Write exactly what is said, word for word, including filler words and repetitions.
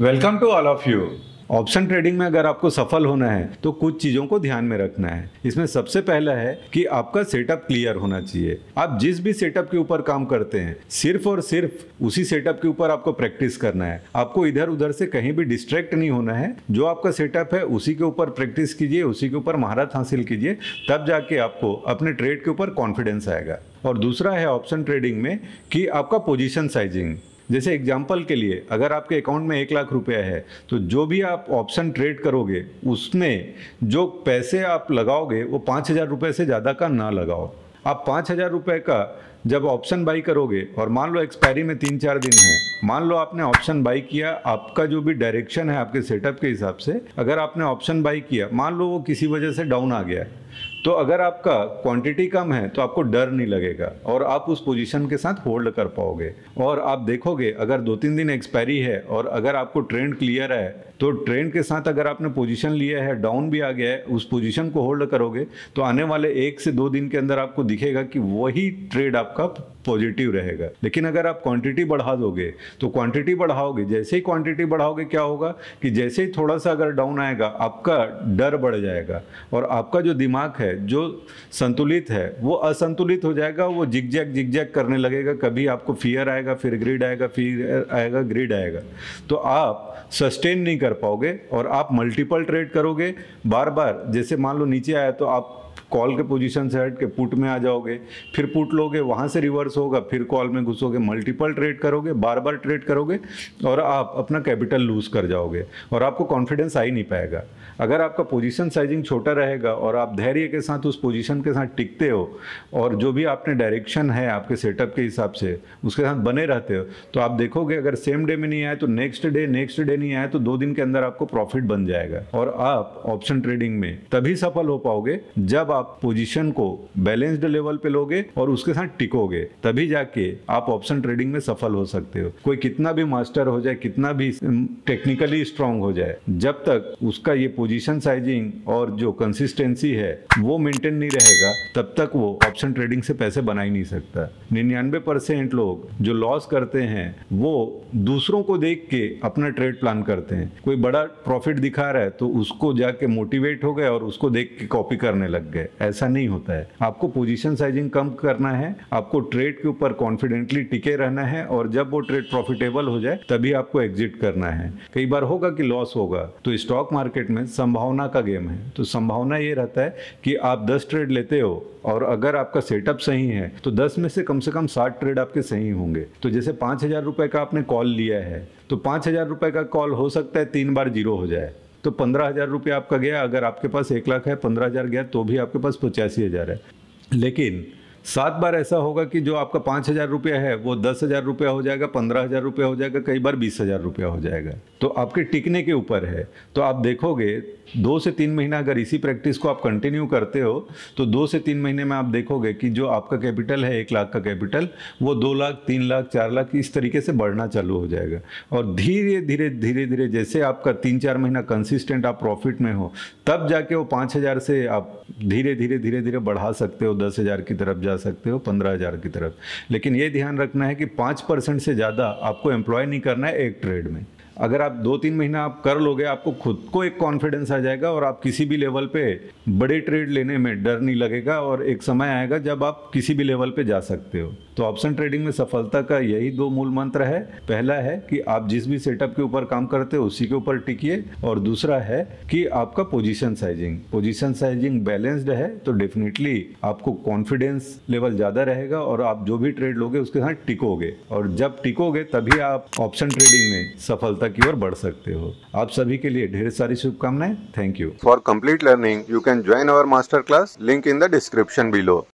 Welcome to all of you. Option trading में अगर आपको सफल होना है तो कुछ चीज़ों को ध्यान में रखना है। इसमें सबसे पहला है कि आपका सेटअप क्लियर होना चाहिए। आप जिस भी सेटअप के ऊपर काम करते हैं सिर्फ और सिर्फ उसी सेटअप के ऊपर आपको प्रैक्टिस करना है। आपको इधर उधर से कहीं भी डिस्ट्रैक्ट नहीं होना है। जो आपका सेटअप है उसी के ऊपर प्रैक्टिस कीजिए, उसी के ऊपर महारत हासिल कीजिए, तब जाके आपको अपने ट्रेड के ऊपर कॉन्फिडेंस आएगा। और दूसरा है ऑप्शन ट्रेडिंग में कि आपका पोजिशन साइजिंग, जैसे एग्जाम्पल के लिए अगर आपके अकाउंट में एक लाख रुपया है तो जो भी आप ऑप्शन ट्रेड करोगे उसमें जो पैसे आप लगाओगे वो पाँच हज़ार रुपये से ज़्यादा का ना लगाओ। आप पाँच हज़ार रुपये का जब ऑप्शन बाई करोगे और मान लो एक्सपायरी में तीन चार दिन है, मान लो आपने ऑप्शन बाई किया, आपका जो भी डायरेक्शन है आपके सेटअप के हिसाब से अगर आपने ऑप्शन बाई किया, मान लो वो किसी वजह से डाउन आ गया, तो अगर आपका क्वांटिटी कम है तो आपको डर नहीं लगेगा और आप उस पोजीशन के साथ होल्ड कर पाओगे। और आप देखोगे अगर दो तीन दिन एक्सपायरी है और अगर आपको ट्रेंड क्लियर है तो ट्रेंड के साथ अगर आपने पोजीशन लिया है, डाउन भी आ गया है, उस पोजीशन को होल्ड करोगे तो आने वाले एक से दो दिन के अंदर आपको दिखेगा कि वही ट्रेड आपका पॉजिटिव रहेगा। लेकिन अगर आप क्वांटिटी बढ़ा दोगे तो क्वांटिटी बढ़ाओगे, जैसे ही क्वांटिटी बढ़ाओगे क्या होगा कि जैसे ही थोड़ा सा अगर डाउन आएगा आपका डर बढ़ जाएगा और आपका जो दिमाग है जो संतुलित है वो असंतुलित हो जाएगा, वो जिगजैग जिगजैग करने लगेगा। कभी आपको फियर आएगा, फिर ग्रीड आएगा, फिर आएगा ग्रीड आएगा, तो आप सस्टेन नहीं कर पाओगे और आप मल्टीपल ट्रेड करोगे बार बार। जैसे मान लो नीचे आया तो आप कॉल के पोजीशन से हट के पुट में आ जाओगे, फिर पुट लोगे, वहाँ से रिवर्स होगा, फिर कॉल में घुसोगे, मल्टीपल ट्रेड करोगे, बार बार ट्रेड करोगे और आप अपना कैपिटल लूज कर जाओगे और आपको कॉन्फिडेंस आ ही नहीं पाएगा। अगर आपका पोजीशन साइजिंग छोटा रहेगा और आप धैर्य के साथ उस पोजीशन के साथ टिकते हो और जो भी आपने डायरेक्शन है आपके सेटअप के हिसाब से उसके साथ बने रहते हो तो आप देखोगे अगर सेम डे में नहीं आए तो नेक्स्ट डे, नेक्स्ट डे नहीं आए तो दो दिन के अंदर आपको प्रॉफिट बन जाएगा। और आप ऑप्शन ट्रेडिंग में तभी सफल हो पाओगे जब आप पोजीशन को बैलेंस्ड लेवल पे लोगे और उसके साथ टिकोगे, तभी जाके आप ऑप्शन ट्रेडिंग में सफल हो सकते हो। कोई कितना भी मास्टर हो जाए, कितना भी टेक्निकली स्ट्रांग हो जाए, जब तक उसका ये पोजीशन साइजिंग और जो कंसिस्टेंसी है वो मेंटेन नहीं रहेगा तब तक वो ऑप्शन ट्रेडिंग से पैसे बना ही नहीं सकता। निन्यानवे परसेंट लोग जो लॉस करते हैं वो दूसरों को देख के अपना ट्रेड प्लान करते हैं। कोई बड़ा प्रॉफिट दिखा रहा है तो उसको जाके मोटिवेट हो गए और उसको देख के कॉपी करने लग गए। ऐसा नहीं होता है। आपको पोजीशन साइजिंग कम करना है, आपको ट्रेड के ऊपर कॉन्फिडेंटली टिके रहना है और जब वो ट्रेड प्रॉफिटेबल हो जाए तभी आपको एग्जिट करना है। कई बार होगा कि लॉस होगा, तो स्टॉक मार्केट में संभावना का गेम है, तो संभावना ये रहता है कि आप दस ट्रेड लेते हो और अगर आपका सेटअप सही है तो दस में से कम से कम साठ ट्रेड आपके सही होंगे। तो जैसे पाँच हजार रुपये का आपने कॉल लिया है तो पाँच हजार रुपये का कॉल हो सकता है तीन बार जीरो हो जाए, तो पंद्रह हज़ार रुपया आपका गया। अगर आपके पास एक लाख है, पंद्रह हज़ार गया तो भी आपके पास पचासी हज़ार है। लेकिन सात बार ऐसा होगा कि जो आपका पाँच हज़ार रुपया है वो दस हज़ार रुपया हो जाएगा, पंद्रह हज़ार रुपया हो जाएगा, कई बार बीस हज़ार रुपया हो जाएगा। तो आपके टिकने के ऊपर है। तो आप देखोगे दो से तीन महीना अगर इसी प्रैक्टिस को आप कंटिन्यू करते हो तो दो से तीन महीने में आप देखोगे कि जो आपका कैपिटल है, एक लाख का कैपिटल, वो दो लाख, तीन लाख, चार लाख इस तरीके से बढ़ना चालू हो जाएगा। और धीरे धीरे धीरे धीरे जैसे आपका तीन चार महीना कंसिस्टेंट आप प्रॉफिट में हो तब जाके वो पाँच हज़ार से आप धीरे धीरे धीरे धीरे बढ़ा सकते हो, दस हज़ार की तरफ जा सकते हो, पंद्रह हज़ार की तरफ। लेकिन ये ध्यान रखना है कि पाँच परसेंट से ज़्यादा आपको एम्प्लॉय नहीं करना है एक ट्रेड में। अगर आप दो तीन महीना आप कर लोगे आपको खुद को एक कॉन्फिडेंस आ जाएगा और आप किसी भी लेवल पे बड़े ट्रेड लेने में डर नहीं लगेगा और एक समय आएगा जब आप किसी भी लेवल पे जा सकते हो। तो ऑप्शन ट्रेडिंग में सफलता का यही दो मूल मंत्र है। पहला है कि आप जिस भी सेटअप के ऊपर काम करते हो उसी के ऊपर टिकिए और दूसरा है कि आपका position sizing, position sizing balanced है तो डेफिनेटली आपको कॉन्फिडेंस लेवल ज़्यादा रहेगा और आप जो भी ट्रेड लोगे उसके साथ टिकोगे और जब टिकोगे तभी आप ऑप्शन ट्रेडिंग में सफलता की ओर बढ़ सकते हो। आप सभी के लिए ढेर सारी शुभकामनाएं। Thank you. For complete learning you can join our master class, link in the description below.